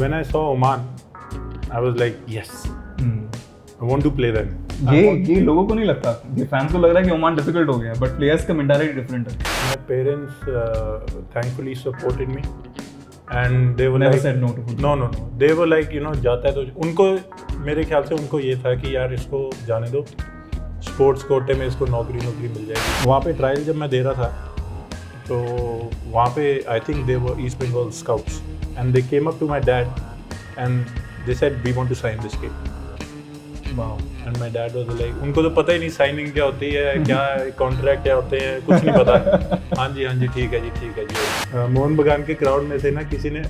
When I saw Oman, I was like, yes, I want to play them. ये लोगों को नहीं लगता, ये fans को लग रहा है कि Oman difficult हो गया, but players का mentality different है. My parents thankfully supported me, and they were never said no to football. No, they were like, you know, जाता है तो उनको मेरे ख्याल से उनको ये था कि यार इसको जाने दो, स्पोर्ट्स कोटे में इसको नौकरी मिल जाएगी. वहाँ पे ट्रायल जब मैं दे रहा था, तो वहाँ पे I think they were East Bengal scouts, and they came up to my dad, and they said we want to sign this kid. Wow. And my dad was like, उनको तो पता ही नहीं signing क्या होती है, क्या contract क्या होते हैं, कुछ नहीं पता. हाँ जी, ठीक है जी. मोहन बगान के crowd में से ना किसी ने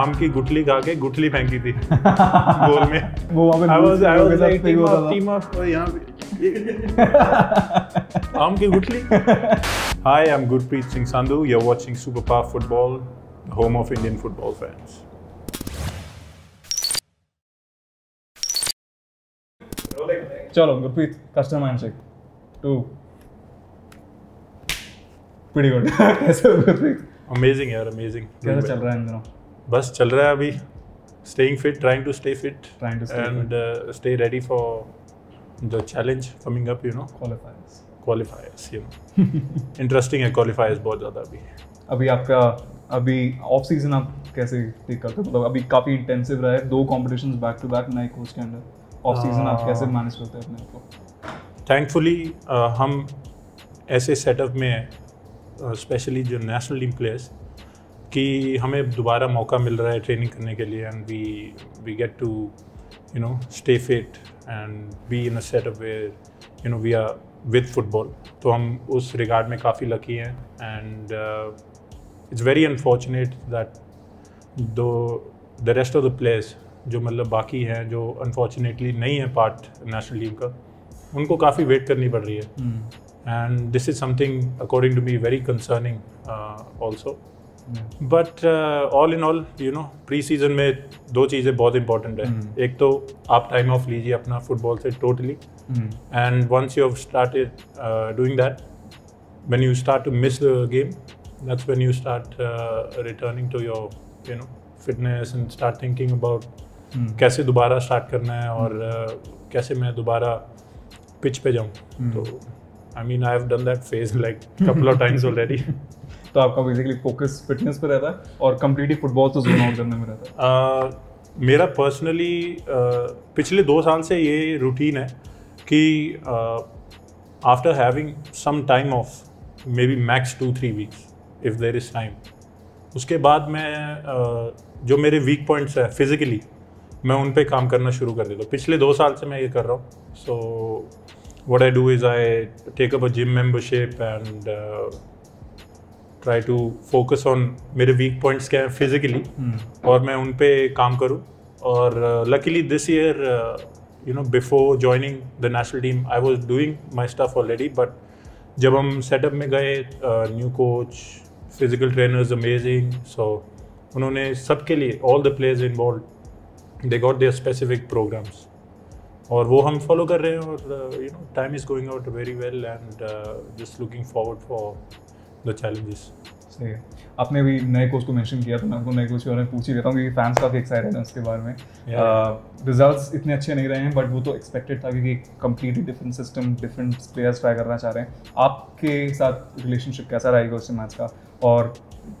आम की गुठली खा के गुठली फेंकी थी गोल में. वो I was like, team up, यहाँ पे आम की गुठली. Hi, I'm Gurpreet Singh Sandhu. You're watching Super Power Football, home of Indian football fans. Chalo, Gurpreet, customer handshake. 2. Pretty good. Amazing, yaar, amazing. Kaisa chal raha hai in dino? Bas chal raha hai abhi. Staying fit, trying to stay fit. And stay ready for the challenge coming up, you know. Qualifiers, you know. Interesting hai, qualifiers bahut zyada abhi. अभी off season आप कैसे take करते हो? मतलब अभी काफी intensive रहा है, 2 कॉम्पिटिशंस बैक टू बैक नए कोच के अंडर. ऑफ सीजन आप कैसे मैनेज करते हैं अपने को? थैंकफुली हम ऐसे सेटअप में हैं, स्पेशली जो नेशनल टीम प्लेयर्स, कि हमें दोबारा मौका मिल रहा है ट्रेनिंग करने के लिए. And we get to you know stay fit and be in a setup where you know we are with football. तो हम उस रिगार्ड में काफ़ी लकी हैं. And it's very unfortunate that the rest of the players जो मतलब बाकी हैं, जो अनफॉर्चुनेटली नहीं है पार्ट नेशनल टीम का, उनको काफ़ी वेट करनी पड़ रही है. And this is something according to me very concerning also. But all in all you know pre season में 2 चीज़ें बहुत इंपॉर्टेंट है. एक तो आप टाइम ऑफ लीजिए अपना फुटबॉल से totally. And once you have started doing that, when you start to miss the game, that's when you start returning to your you know fitness and start thinking about कैसे दोबारा start करना है और कैसे मैं दोबारा pitch पे जाऊँ. तो I mean I have done that phase like couple of times already. तो आपका बेसिकली फोकस फिटनेस पे रहता है और कम्प्लीटली फुटबॉल तो जोन आउट करने में रहता है. मेरा पर्सनली पिछले 2 साल से ये रूटीन है कि after having some time off maybe max 2-3 weeks if there is time, उसके बाद मैं जो मेरे वीक पॉइंट्स है फिजिकली मैं उन पे काम करना शुरू कर देता हूँ. पिछले 2 साल से मैं ये कर रहा हूँ. So what I do is I take up a gym membership and try to focus on मेरे वीक पॉइंट्स क्या है फिजिकली और मैं उन पे काम करूँ. और luckily this year you know before joining the national team I was doing my stuff already, but जब हम सेटअप में गए, new coach, physical trainers amazing, so उन्होंने सबके लिए all the players involve they got their specific programs और वो हम follow कर रहे हैं. और you know time is going out very well and just looking forward for the challenges. सही है. आपने भी नए कोच को mention किया तो मैं आपको नए कोच के बारे में पूछ ही लेता हूँ क्योंकि fans काफ़ी excited हैं उसके बारे में. Results इतने अच्छे नहीं रहे हैं but वो तो expected था क्योंकि completely different system, different players try करना चाह रहे हैं. आपके साथ relationship कैसा रहेगा उससे मैच का और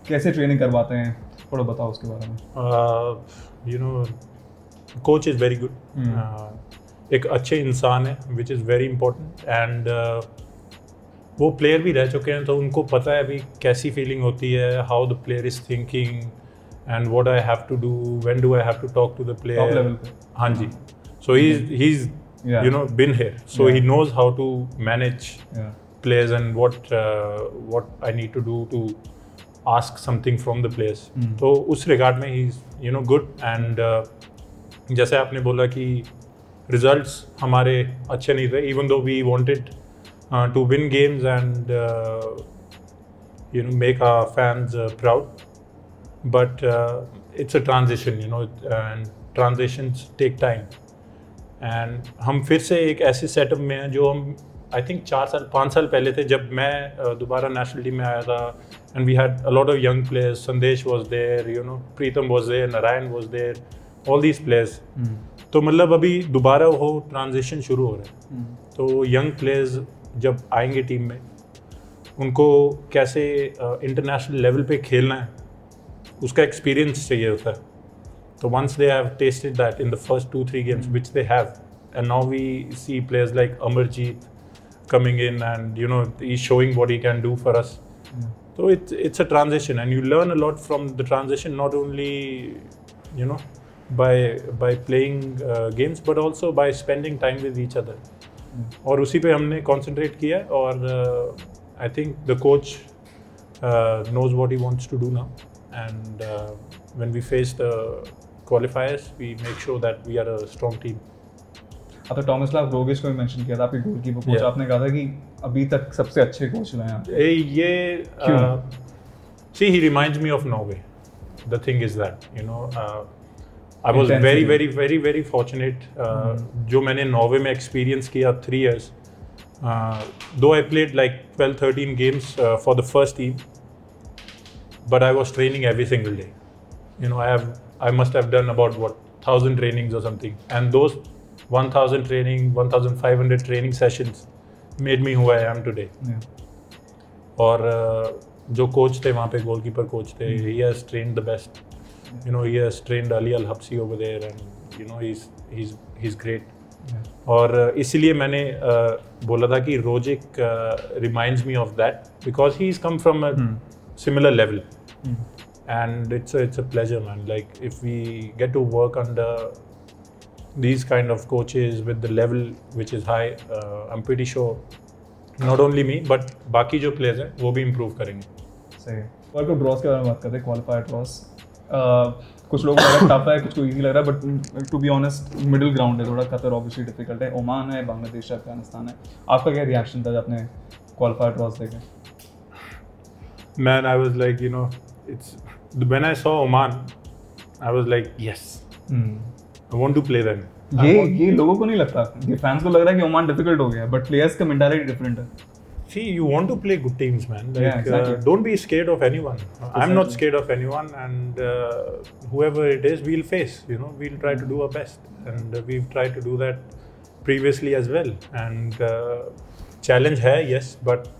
कैसे training करवाते हैं, थोड़ा बताओ उसके बारे में. You know coach is very good, एक अच्छे इंसान है which is very important. And वो प्लेयर भी रह चुके हैं तो उनको पता है अभी कैसी फीलिंग होती है, how the player is thinking and what I have to do, when do I have to talk to the player. हाँ जी, so he is you know been here, so he knows how to manage players and what I need to do to ask something from the players. तो उस regard में he is you know good. And जैसे आपने बोला कि results हमारे अच्छे नहीं थे, even though we wanted to win games and you know make our fans proud, but it's a transition you know and transitions take time. And हम फिर से एक ऐसे सेटअप में हैं जो हम आई थिंक 4 साल 5 साल पहले थे जब मैं दोबारा नेशनल टीम में आया था and we had a lot of young players. Sandesh was there, you know, Pritam was there, Narayan was there, all these players. तो मतलब अभी दोबारा वो ट्रांजिशन शुरू हो रहा है. तो यंग प्लेयर्स जब आएंगे टीम में उनको कैसे इंटरनेशनल लेवल पे खेलना है उसका एक्सपीरियंस चाहिए होता है. तो once they have tested that in the first 2-3 games which they have and now we see players like Amarjeet coming in and, you know, he's showing what he can do for us. So it's a transition and you learn a lot from the transition, not only, you know, by playing games but also by spending time with each other. और उसी पे हमने concentrate किया और I think the coach knows what he wants to do now and when we face the qualifiers we make sure that we are a strong team. आपने टॉमिस्लाव रोगेस को भी mention किया था, आपके गोलकीपर कोच. आपने कहा था कि अभी तक सबसे अच्छे कोच रहे हैं ये. See, he reminds me of Norway. The thing is that, you know, I was very, very fortunate. जो मैंने नॉर्वे में एक्सपीरियंस किया 3 years. Though I played like 12-13 games for the first team, but I was training every single day. You know, I must have done about what 1,000 trainings or something, and those 1,000 training, 1,500 training sessions made me who I am today. और जो कोच थे वहाँ पे goalkeeper coach थे, he has trained the best. You know, he has trained Ali Al Habsi over there, and you know he's great. और इसलिए मैंने बोला था कि Rogic reminds me of that because he's come from a similar level, and it's a pleasure, man. Like if we get to work under these kind of coaches with the level which is high, I'm pretty sure not only me but बाकी जो players हैं वो भी improve करेंगे. सही. और कुछ draws के बारे में बात करते हैं, qualifier draws. कुछ लोगों को लग रहा है tough है, कुछ को easy लग रहा है, but to be honest middle ground है थोड़ा. Qatar obviously difficult है, Oman है, बांग्लादेश है, अफगानिस्तान है. आपका क्या reaction था जब आपने qualifier draws देखे? Man, I was like, you know, when I saw Oman, I was like, yes. I want to play them. ये लोगों को नहीं लगता, ये फैंस को लग रहा है कि ओमान डिफिकल्ट हो गया है, बट प्लेयर्स का मेंटालिटी डिफरेंट है. See, you want to play good teams, man. Like, yeah, exactly. Don't be scared of anyone. Exactly. I'm not scared of anyone, and whoever it is, we'll face. You know, we'll try to do our best, and we've tried to do that previously as well. And challenge है, yes, but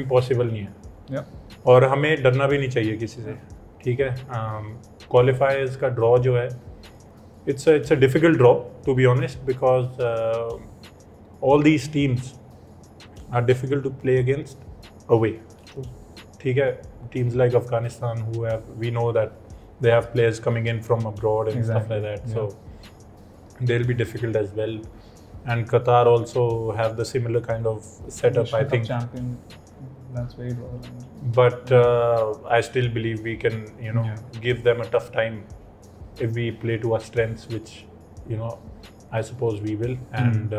impossible नहीं है. Yeah. और हमें डरना भी नहीं चाहिए किसी से. ठीक है. क्वालिफायर्स का ड्रॉ जो है it's a difficult draw to be honest because all these teams are difficult to play against away. ठीक है. Teams like Afghanistan who have, we know that they have players coming in from abroad and stuff like that, so they will be difficult as well. And Qatar also have the similar kind of setup, I think. That's very well. But I still believe we can, you know, give them a tough time if we play to our strengths, which, you know, I suppose we will. And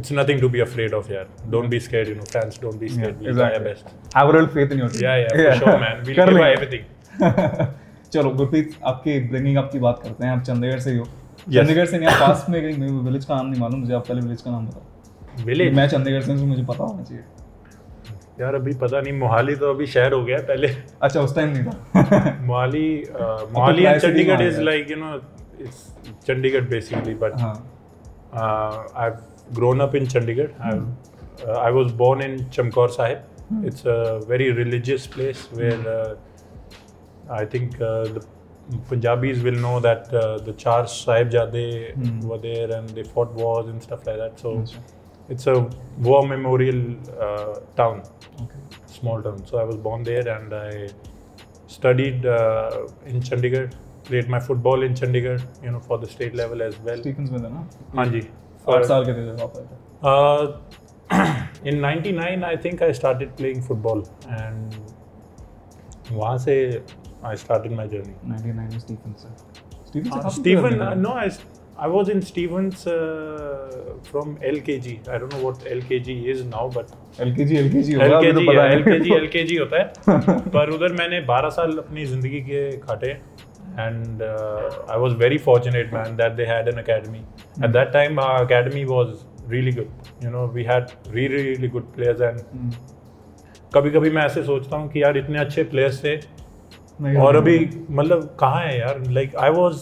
it's nothing to be afraid of, yeah. Don't be scared, you know, fans. Don't be scared. We'll try our best. Have real faith in your team. Yeah, for sure, man. We'll give everything. चलो गुरप्रीत, आपके bringing up की बात करते हैं. आप चंडीगढ़ से हो. चंडीगढ़ से नहीं, आप पास में कहीं विलेज का नाम नहीं मालूम मुझे. आप पहले विलेज का नाम बताओ. विलेज? मैं चंडीगढ़ से हूँ, मुझे पता होना चाहिए. यार अभी पता नहीं, मोहाली तो अभी शहर हो गया पहले. अच्छा, उस टाइम नहीं था. Mohali and Chandigarh is like, you know, it's Chandigarh basically, but I have grown up in Chandigarh. I was born in Chamkaur Sahib. It's a very religious place where I think the Punjabis will know that the चार साहिबजादे were there and they fought wars and stuff like that, so it's a war memorial town, small town. So I was born there and I studied in Chandigarh, played my football in Chandigarh, you know, for the state level as well. Stephen's में था ना? हाँ जी. 8 साल के थे जब आप? In 99 I think I started playing football and वहाँ से I started my journey. 99 में Stephen's से. Stephen's? No, I was in Stephen's from LKG. I don't know what LKG is now, but LKG होता है. पर उधर मैंने 12 साल अपनी जिंदगी के काटे And I was very fortunate, man, that they had an academy. At that time, our academy was really good. You know, we had really good players. And कभी-कभी मैं ऐसे सोचता हूँ कि यार इतने अच्छे players थे और अभी मतलब कहाँ है यार? Like I was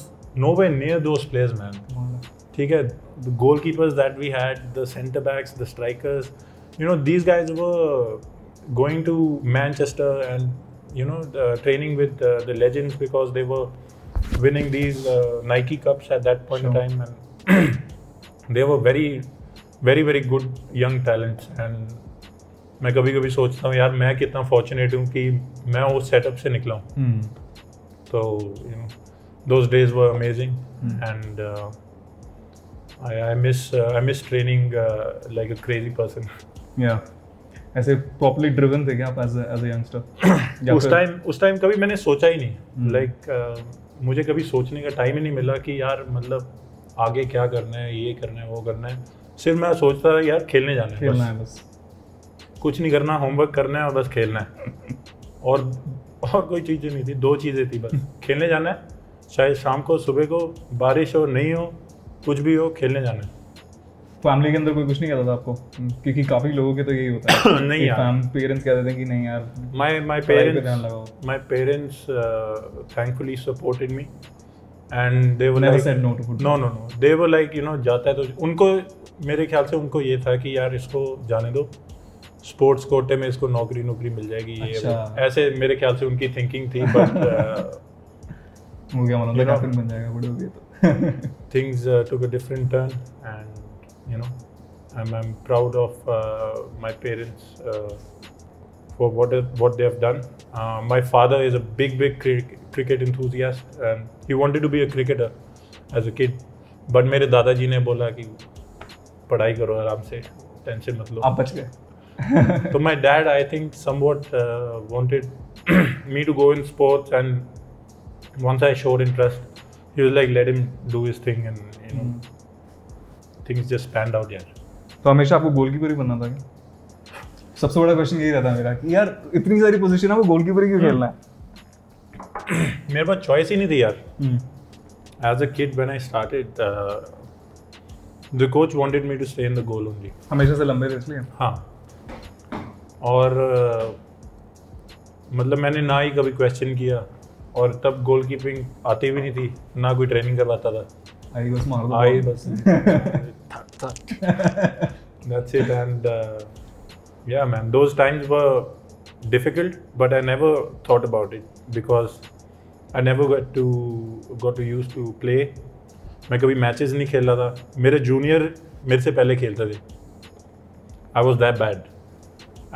nowhere near those players, man. ठीक है, the goalkeepers that we had, the centre backs, the strikers, you know, these guys were going to Manchester and, you know, training with the legends because they were winning these Nike Cups at that point in time, and they were very good young talents. And मैं कभी-कभी सोचता हूँ यार मैं कितना fortunate हूँ कि मैं उस setup से निकला हूँ. So, you know, those days were amazing, and I miss training like a crazy person. Yeah. ऐसे properly driven थे क्या आप as a youngster? उस time कभी मैंने सोचा ही नहीं. Like मुझे कभी सोचने का time ही नहीं मिला कि यार मतलब आगे क्या करना है, ये करना है, वो करना है. सिर्फ मैं सोचता था यार खेलने जाना है. खेलना है बस. कुछ नहीं करना, होमवर्क करना है और बस खेलना है. और कोई चीज़ नहीं थी, दो चीज़ें थी बस. खेलने जाना है, चाहे शाम को, सुबह को, बारिश हो, नहीं हो, कुछ भी हो, खेलने जाना है. फैमिली के अंदर कोई कुछ नहीं कहता था आपको? क्योंकि काफ़ी लोगों के तो यही होता है. नहीं यार, पेरेंट्स कहते थे कि नहीं यार. My parents thankfully supported me and they were never said no to football. No they were like, you know, जाता है तो उनको, मेरे ख्याल से उनको ये था कि यार इसको जाने दो, स्पोर्ट्स कोटे में इसको नौकरी मिल जाएगी. अच्छा. ये ऐसे मेरे ख्याल से उनकी थिंकिंग थी. बट हो गया, मतलब कैप्टन बन जाएगा बड़े हो गए तो. Things took a different turn and you know I am proud of my parents for what they have done. My father is a big cricket enthusiast and he wanted to be a cricketer as a kid. But मेरे दादाजी ने बोला कि पढ़ाई करो आराम से, tension मत लो. आप बच गए. So my dad, I think, somewhat wanted me to go in sports, and once I showed interest, he was like, let him do his thing, and you know, things just panned out. Yeah. तो हमेशा आपको goalkeeper ही बनना था क्या? सबसे बड़ा question यही रहता है मेरा कि यार इतनी सारी position है, आपको goalkeeper ही क्यों खेलना है? मेरे पास choice ही नहीं थी यार. As a kid, when I started, the coach wanted me to stay in the goal only. हमेशा से लंबे रहे इसलिए? हाँ. और मतलब मैंने ना ही कभी क्वेश्चन किया, और तब गोलकीपिंग आती भी नहीं थी, ना कोई ट्रेनिंग करवाता था. आई बस मार दो, आई बस दैट्स इट. एंड या man, those times were difficult, but I never thought about it because I never got to use to play. मैं कभी मैचेस नहीं खेला था. मेरे जूनियर मेरे से पहले खेलते थे. I was that bad.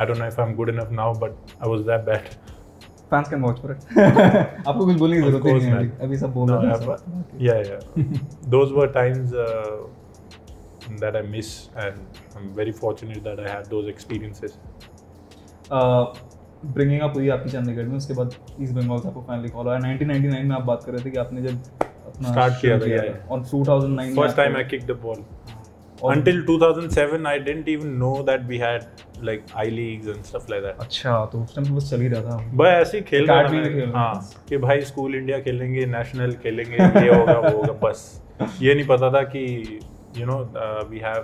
I don't know if I'm good enough now, but I was that bad. Fans can watch for it. आपको कुछ बोलने की ज़रूरत नहीं है. अभी सब बोल रहे हैं. Yeah. Those were times that I miss, and I'm very fortunate that I had those experiences. Bringing up हुई आपकी चंडीगढ़ में, उसके बाद East Bengal से आपको finally call आया. 1999 में आप बात कर रहे थे कि आपने जब start किया था. On 2009. First time I kicked the ball. Until 2007, I didn't even know that we had like I leagues and stuff like that. अच्छा, तो उस टाइम बस चल ही रहा था. बस ऐसे ही खेल रहा था. हाँ, कि भाई स्कूल इंडिया खेलेंगे, नेशनल खेलेंगे, ये होगा वो होगा, बस. ये नहीं पता था कि you know we have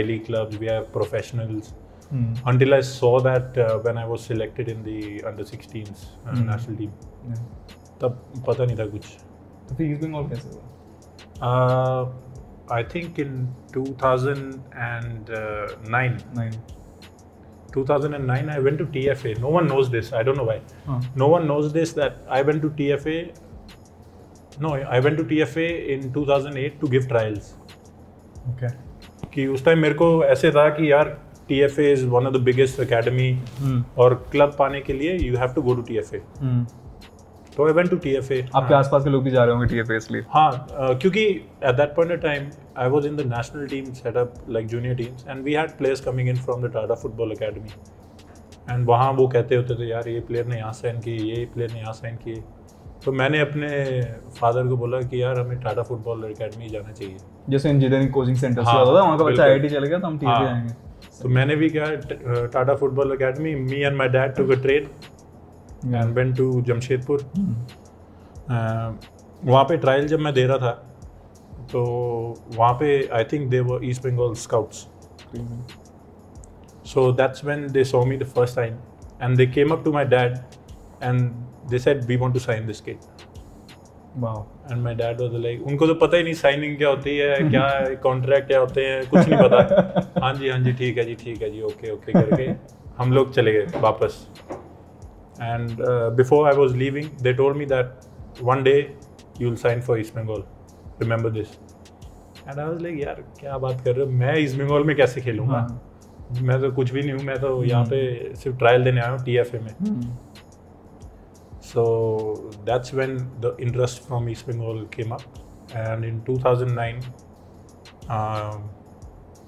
I league clubs, we have professionals. Until I saw that when I was selected in the under-16s national team, तब पता नहीं था कुछ. तो फिर East Bengal कैसे हुआ? I think in 2009 I went to TFA. No one knows this. I don't know why. No one knows this, that I went to TFA. No, I went to TFA in 2008 to give trials. Okay. कि उस time मेरे को ऐसे था कि यार TFA is one of the biggest academy, और club पाने के लिए you have to go to TFA. So I went to TFA. आपके आसपास के लोग भी जा रहे होंगे TFA इसलिए. हाँ, क्योंकि at that point of time I was in the national team setup, like junior teams, and we had players coming in from the Tata Football Academy. And वहाँ वो कहते होते थे यार ये player ने यहाँ sign किए, ये player ने यहाँ sign किए. तो मैंने अपने father को बोला कि यार हमें Tata Football Academy जाना चाहिए. जैसे engineering coaching centers लगा था, वहाँ का बच्चा IIT चला गया तो हम TFA जाएंगे. तो मैंने भी क्या Tata Football Academy, me and my dad took a train and went to Jamshedpur. वहाँ पे ट्रायल जब मैं दे रहा था तो वहाँ पे I think they were east Bengal scouts. So that's when they saw me the first time and they came up to my dad and they said we want to sign this kid. Wow. And my dad was like, उनको तो पता ही नहीं signing क्या होती है, क्या contract क्या होते हैं, कुछ नहीं पता. हाँ जी ठीक है जी okay okay करके हम लोग चले गए वापस. And before I was leaving, they told me that one day you'll sign for East Bengal. Remember this. And I was like, यार क्या बात कर रहे हो, मैं East Bengal में कैसे खेलूँगा? मैं तो कुछ भी नहीं हूँ, मैं तो यहाँ पे सिर्फ ट्रायल देने आया हूँ TFA में. So that's when the interest from East Bengal came up, and in 2009, out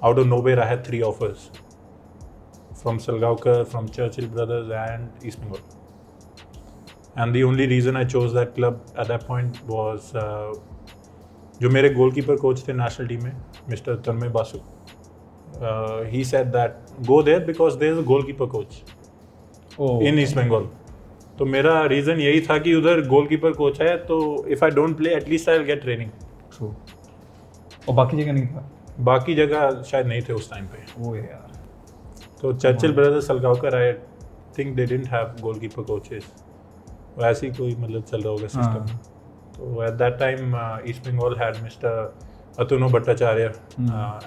of nowhere I had 3 offers from Salgaukar, from Churchill Brothers, and East Bengal. And the only reason I chose that club at that point was जो मेरे goalkeeper coach थे national team में, Mr. Tanmay Basu. He said that go there because there is a goalkeeper coach in East Bengal. तो मेरा reason यही था कि उधर गोलकीपर कोच है तो if I don't play at least I will get training. True. और बाकी जगह नहीं था, बाकी जगह शायद नहीं थे उस टाइम पे. वो यार तो Churchill Brothers Salgaocar I think they didn't have goalkeeper coaches. वैसे ही कोई मतलब चल रहा होगा सिस्टम. तो at that time East Bengal had mister Atanu Bhattacharya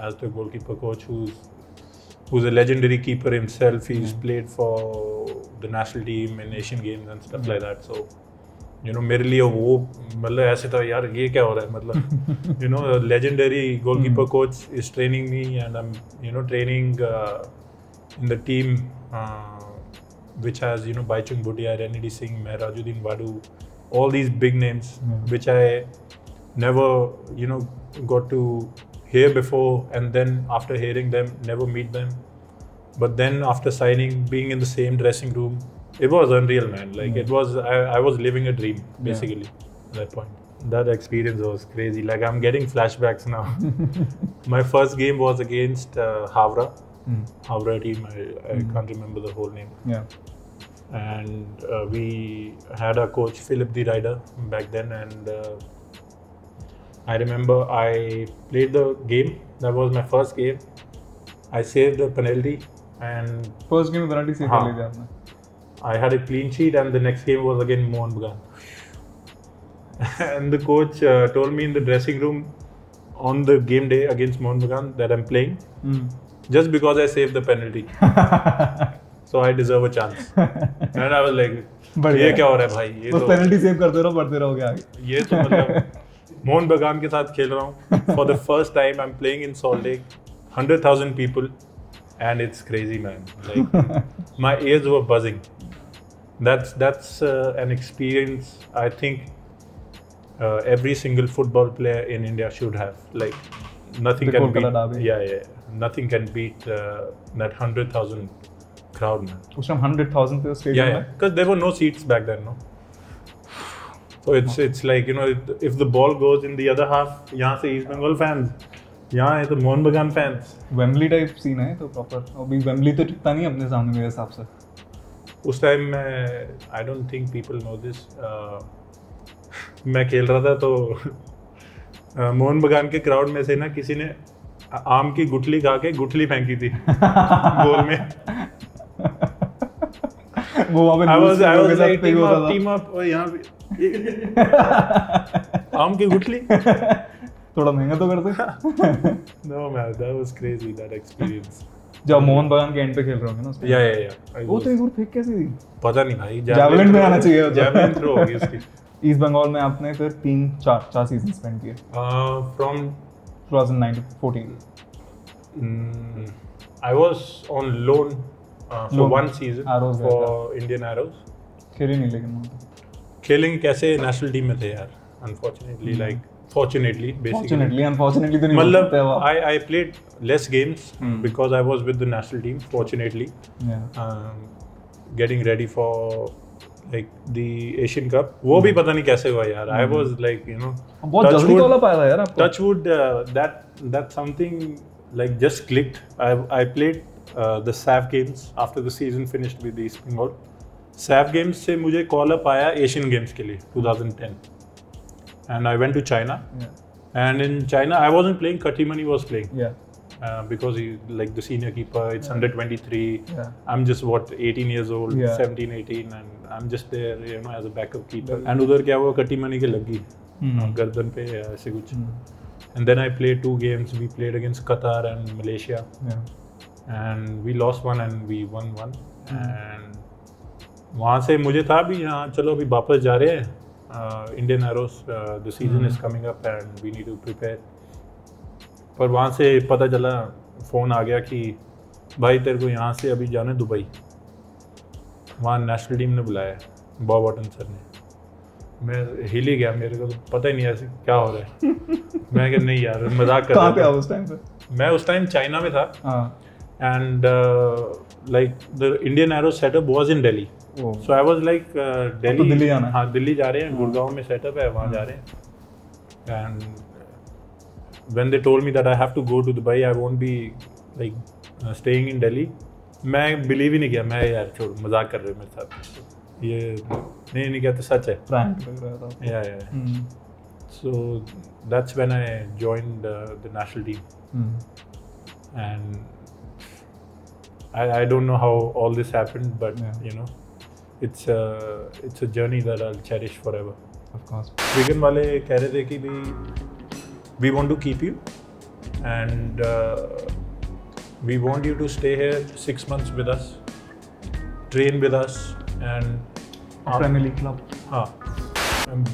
as the goalkeeper coach, who's a legendary keeper himself. He's played for the national team in Asian games and stuff like that. So, you know, मेरे लिए वो मतलब ऐसे था यार ये क्या हो रहा है मतलब, you know, a legendary goalkeeper coach is training me and I'm, you know, training in the team which has, you know, Baichung Bhutia, Renedy Singh, Mehrajuddin Wadoo, all these big names which I never, you know, got to hear before, and then after hearing them, never meet them. But then after signing, being in the same dressing room, it was unreal, man. Like it was, I was living a dream basically at that point. That experience was crazy. Like I'm getting flashbacks now. My first game was against Havra, Havra team. I can't remember the whole name. Yeah. And we had our coach Philip De Ridder back then, and. I remember I played the game. That was my first game. I saved the penalty and first game penalty saved कर लिया आपने. I had a clean sheet and the next game was again Mohun Bagan. And the coach told me in the dressing room on the game day against Mohun Bagan that I'm playing just because I saved the penalty. So I deserve a chance. And I was like, ये क्या हो रहा है भाई? ये तो penalty save करते रहो क्या? ये तो मतलब Mohun Bagan के साथ खेल रहा हूँ. For the first time I'm playing in Salt Lake, 100,000 people, and it's crazy, man. Like my ears were buzzing. That's an experience I think every single football player in India should have. Like nothing can beat. Nothing can beat that 100,000 crowd, man. उसमें 100,000 थे stadium में. Yeah, because there were no seats back then, no. So it's like, you know, if the ball goes in the other half, यहाँ से East Bengal fans, यहाँ है तो Mohun Bagan fans. Wembley type scene है तो proper. अभी Wembley तो टिकता नहीं अपने सामने मेरे हिसाब से. उस time मैं I don't think people know this. मैं खेल रहा था तो Mohun Bagan के crowd में से ना किसी ने आम की गुठली खा के गुठली फेंकी थी गोल में. वो वहाँ पे I was like team up और यहाँ पे आम की गुठली थोड़ा महंगा तो करते. No man, that was crazy, that experience. जब मोहन बागान के एंड पे खेल रहे होंगे ना उसपे. या वो तो एक बार फेंक कैसे थी पता नहीं भाई. जैवलिन में आना चाहिए, जैवलिन थ्रो होगी उसकी. ईस्ट बंगाल में आपने फिर 3-4 सीजन स्पेंड किए from 2009 to 14. I was on loan for one season for Indian Arrows. खेली नहीं लेकिन खेलेंगे कैसे नेशनल टीम में थे यार. Unfortunately like fortunately basically unfortunately तो नहीं मतलब I played less games because I was with the national team fortunately getting ready for like the Asian cup. वो भी पता नहीं कैसे हुआ यार. आई वाज लाइक यू नो बहुत जल्दी कॉल अप आया यार आपको. Touch wood that something like just clicked. I played the SAF games after the season finished with East Bengal. SAF games से मुझे कॉल अप आया एशियन गेम्स के लिए 2010. and I went to China. Yeah. And in China, I wasn't playing. Kati Mani was playing. Yeah. Because he like the senior keeper, it's under 23. Yeah. I'm just what 18 years old, 17, 18, and I'm just there, you know, as a backup keeper. And udhar kya hua, Kati Mani ke lagi, gardan pe aise kuch. And then I played 2 games. We played against Qatar and Malaysia, and we lost 1 and we won 1. And वहाँ से मुझे था भी यहाँ चलो अभी वापस जा रहे हैं. Indian Arrows, the season is coming up and we need to prepare. पर वहाँ से पता चला फ़ोन आ गया कि भाई तेरे को यहाँ से अभी जाना है दुबई. वहाँ नेशनल टीम ने बुलाया बॉब वॉटन सर ने. मैं हिल ही गया, मेरे को तो पता ही नहीं ऐसे क्या हो रहा है. मैं कहा नहीं यार मजाक कर रहा हूँ. उस टाइम पे मैं उस टाइम चाइना में था and like the Indian Arrows setup was in Delhi. So I was like Delhi. Delhi जाना है. हाँ दिल्ली जा रहे हैं. गुड़गांव में setup है, वहाँ जा रहे हैं. And when they told me that I have to go to Dubai, I won't be like staying in Delhi. मैं believe ही नहीं किया. मैं यार छोड़ मजाक कर रहे हो मेरे साथ. ये नहीं नहीं कहते सच है. Prank लग रहा था. Yeah yeah. So that's when I joined the national team. And I don't know how all this happened, but you know, it's a journey that I'll cherish forever. Of course. Wigan wale कह रहे थे कि we want to keep you, and we want you to stay here 6 months with us, train with us, and family club. हाँ.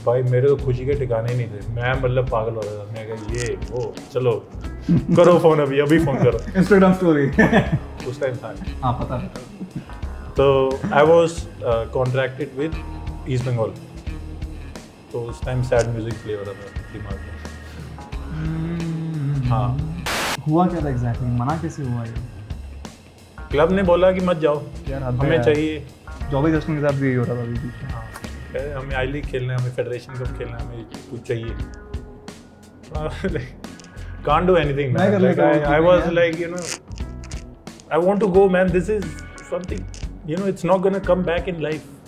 भाई मेरे तो खुशी के ठिकाने नहीं थे. मैं मतलब पागल हो रहा था. मैं कहा ये वो चलो करो फोन अभी फोन करो. Instagram story. उस टाइम था. हाँ पता है. तो I was contracted with East Bengal. तो उस टाइम sad music play हो रहा था दिमाग में. हाँ. हुआ क्या था exactly? मना कैसे हुआ ये? Club ने बोला कि मत जाओ. हमें चाहिए. जॉबी जस्टिन के साथ भी यही हो रहा था अभी भी. हाँ. हमें आई लीग खेलना है, हमें फेडरेशन कप खेलना है, हमें कुछ चाहिए. Can't do anything, man. Like, I was like, you know, I want to go, man. This is something, you know, it's not gonna come back in life.